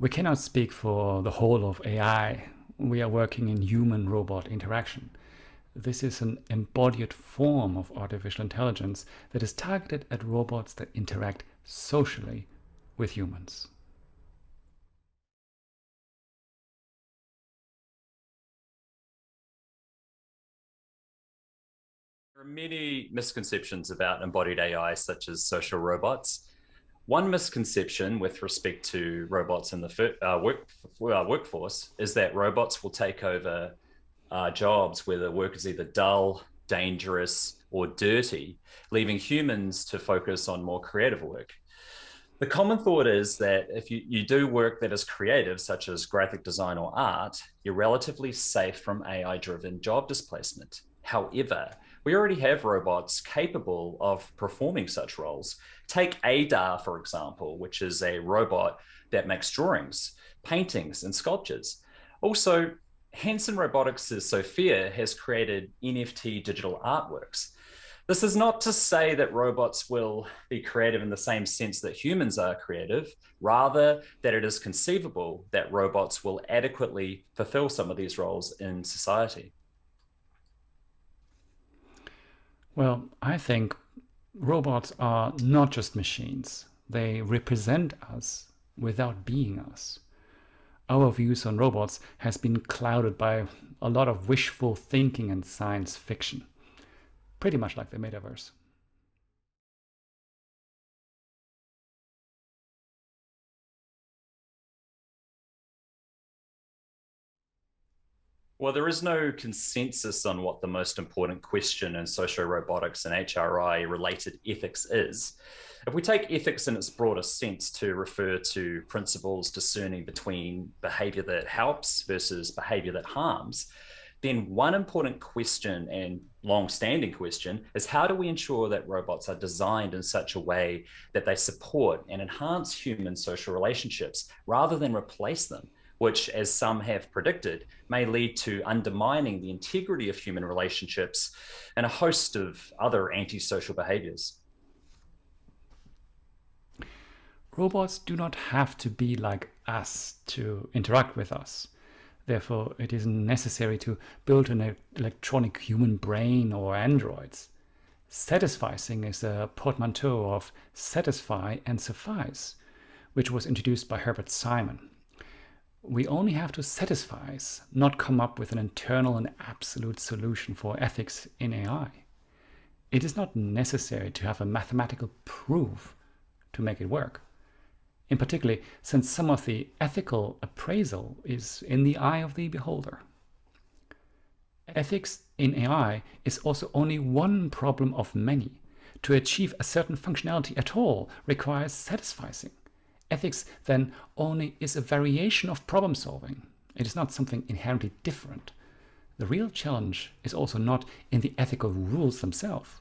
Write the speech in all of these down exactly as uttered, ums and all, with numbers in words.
We cannot speak for the whole of A I. We are working in human-robot interaction. This is an embodied form of artificial intelligence that is targeted at robots that interact socially with humans. There are many misconceptions about embodied A I, such as social robots. One misconception with respect to robots in the uh, work, uh, workforce is that robots will take over uh, jobs where the work is either dull, dangerous, or dirty, leaving humans to focus on more creative work. The common thought is that if you, you do work that is creative, such as graphic design or art, you're relatively safe from A I-driven job displacement. However, we already have robots capable of performing such roles. Take Ada, for example, which is a robot that makes drawings, paintings, and sculptures. Also, Hanson Robotics' Sophia has created N F T digital artworks. This is not to say that robots will be creative in the same sense that humans are creative, rather that it is conceivable that robots will adequately fulfill some of these roles in society. Well, I think robots are not just machines. They represent us without being us. Our views on robots has been clouded by a lot of wishful thinking and science fiction, pretty much like the metaverse. Well, there is no consensus on what the most important question in socio-robotics and H R I-related ethics is. If we take ethics in its broader sense to refer to principles discerning between behavior that helps versus behavior that harms, then one important question and long-standing question is, how do we ensure that robots are designed in such a way that they support and enhance human social relationships rather than replace them? Which, as some have predicted, may lead to undermining the integrity of human relationships and a host of other antisocial behaviors. Robots do not have to be like us to interact with us. Therefore, it isn't necessary to build an electronic human brain or androids. Satisficing is a portmanteau of satisfy and suffice, which was introduced by Herbert Simon. We only have to satisfy, not come up with an internal and absolute solution for ethics in A I. It is not necessary to have a mathematical proof to make it work. In particular, since some of the ethical appraisal is in the eye of the beholder. Ethics in A I is also only one problem of many. To achieve a certain functionality at all requires satisficing. Ethics, then, only is a variation of problem solving. It is not something inherently different. The real challenge is also not in the ethical rules themselves.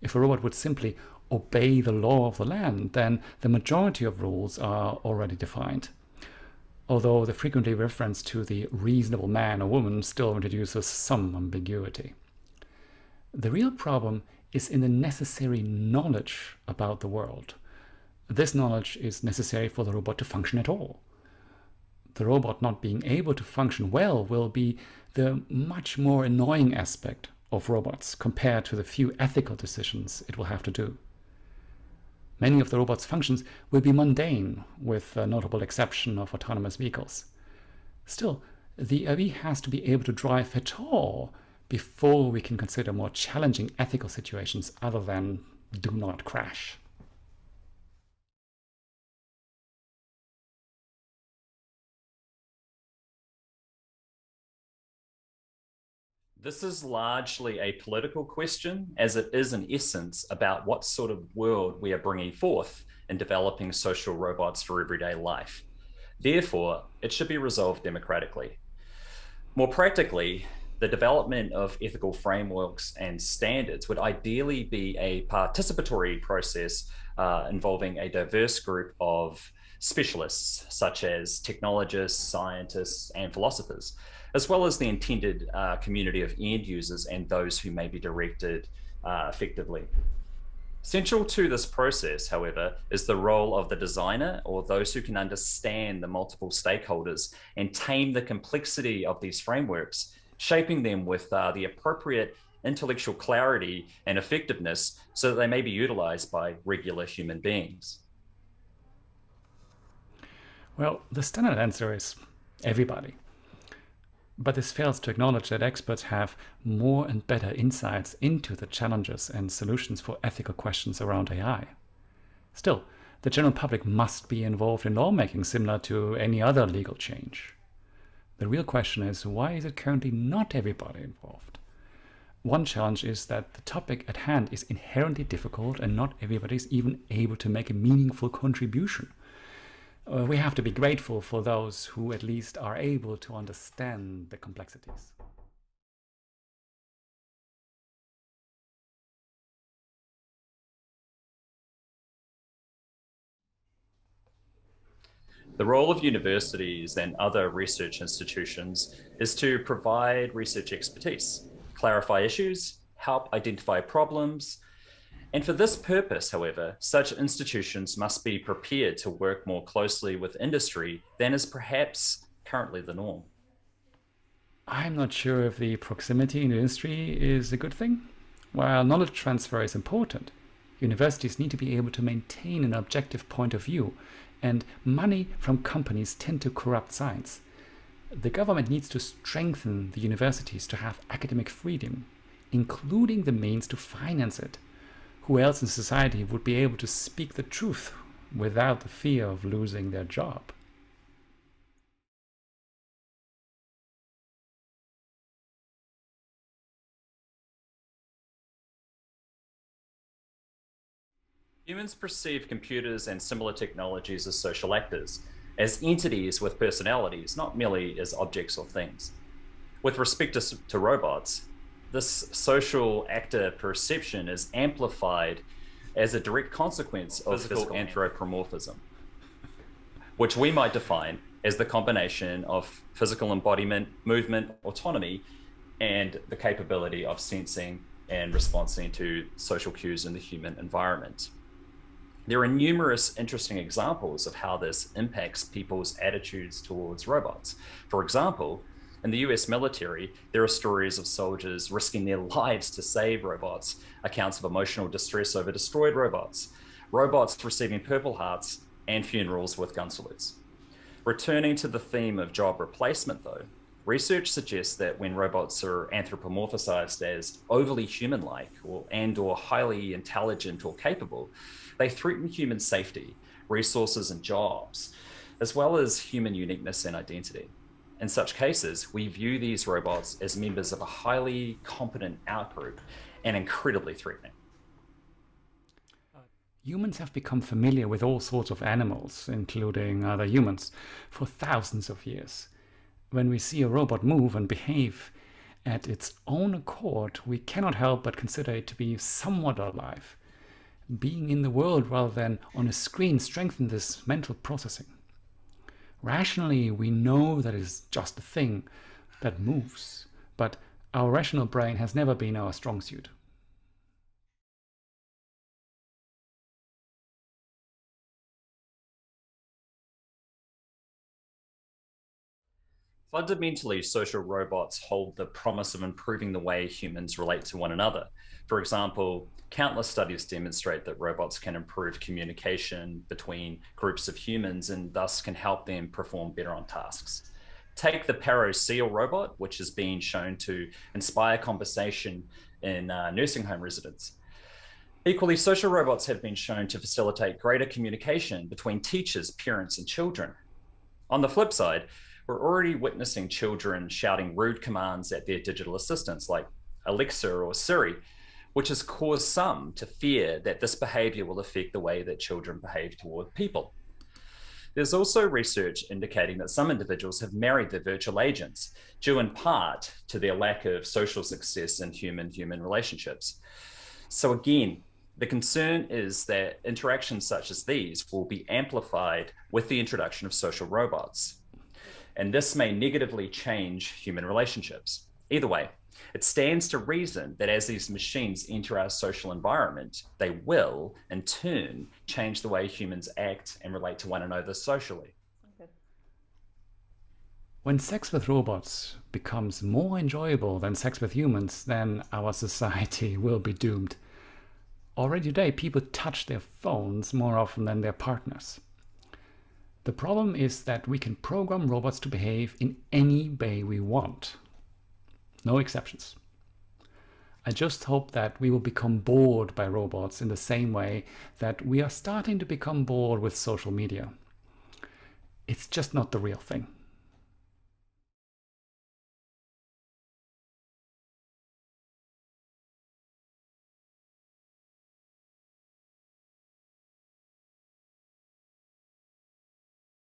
If a robot would simply obey the law of the land, then the majority of rules are already defined. Although the frequently reference to the reasonable man or woman still introduces some ambiguity. The real problem is in the necessary knowledge about the world. This knowledge is necessary for the robot to function at all. The robot not being able to function well will be the much more annoying aspect of robots compared to the few ethical decisions it will have to do. Many of the robot's functions will be mundane, with a notable exception of autonomous vehicles. Still, the A I has to be able to drive at all before we can consider more challenging ethical situations other than do not crash. This is largely a political question, as it is in essence about what sort of world we are bringing forth in developing social robots for everyday life. Therefore, it should be resolved democratically. More practically, the development of ethical frameworks and standards would ideally be a participatory process uh, involving a diverse group of specialists, such as technologists, scientists, and philosophers, as well as the intended uh, community of end users and those who may be directed uh, effectively. Central to this process, however, is the role of the designer or those who can understand the multiple stakeholders and tame the complexity of these frameworks, shaping them with uh, the appropriate intellectual clarity and effectiveness so that they may be utilized by regular human beings. Well, the standard answer is everybody. But this fails to acknowledge that experts have more and better insights into the challenges and solutions for ethical questions around A I. Still, the general public must be involved in lawmaking similar to any other legal change. The real question is, why is it currently not everybody involved? One challenge is that the topic at hand is inherently difficult and not everybody is even able to make a meaningful contribution. Uh, we have to be grateful for those who at least are able to understand the complexities. The role of universities and other research institutions is to provide research expertise, clarify issues, help identify problems. And for this purpose, however, such institutions must be prepared to work more closely with industry than is perhaps currently the norm. I'm not sure if the proximity in industry is a good thing. While knowledge transfer is important, universities need to be able to maintain an objective point of view, and money from companies tend to corrupt science. The government needs to strengthen the universities to have academic freedom, including the means to finance it. Who else in society would be able to speak the truth without the fear of losing their job? Humans perceive computers and similar technologies as social actors, as entities with personalities, not merely as objects or things. With respect to, to robots, this social actor perception is amplified as a direct consequence of physical, physical anthropomorphism, which we might define as the combination of physical embodiment, movement, autonomy, and the capability of sensing and responding to social cues in the human environment. There are numerous interesting examples of how this impacts people's attitudes towards robots. For example, in the U S military, there are stories of soldiers risking their lives to save robots, accounts of emotional distress over destroyed robots, robots receiving Purple Hearts, and funerals with gun salutes. Returning to the theme of job replacement, though, research suggests that when robots are anthropomorphized as overly human-like or and or highly intelligent or capable, they threaten human safety, resources, and jobs, as well as human uniqueness and identity. In such cases, we view these robots as members of a highly competent outgroup and incredibly threatening. Humans have become familiar with all sorts of animals, including other humans, for thousands of years. When we see a robot move and behave at its own accord, we cannot help but consider it to be somewhat alive. Being in the world rather than on a screen strengthens this mental processing. Rationally, we know that it's just a thing that moves, but our rational brain has never been our strong suit. Fundamentally, social robots hold the promise of improving the way humans relate to one another. For example, countless studies demonstrate that robots can improve communication between groups of humans and thus can help them perform better on tasks. Take the Paro Seal robot, which has been shown to inspire conversation in uh, nursing home residents. Equally, social robots have been shown to facilitate greater communication between teachers, parents, and children. On the flip side, we're already witnessing children shouting rude commands at their digital assistants like Alexa or Siri, which has caused some to fear that this behavior will affect the way that children behave toward people. There's also research indicating that some individuals have married their virtual agents, due in part to their lack of social success in human-human relationships. So again, the concern is that interactions such as these will be amplified with the introduction of social robots, and this may negatively change human relationships. Either way, It stands to reason that as these machines enter our social environment, they will, in turn, change the way humans act and relate to one another socially. Okay. When sex with robots becomes more enjoyable than sex with humans, then our society will be doomed. Already today, people touch their phones more often than their partners. The problem is that we can program robots to behave in any way we want. No exceptions. I just hope that we will become bored by robots in the same way that we are starting to become bored with social media. It's just not the real thing.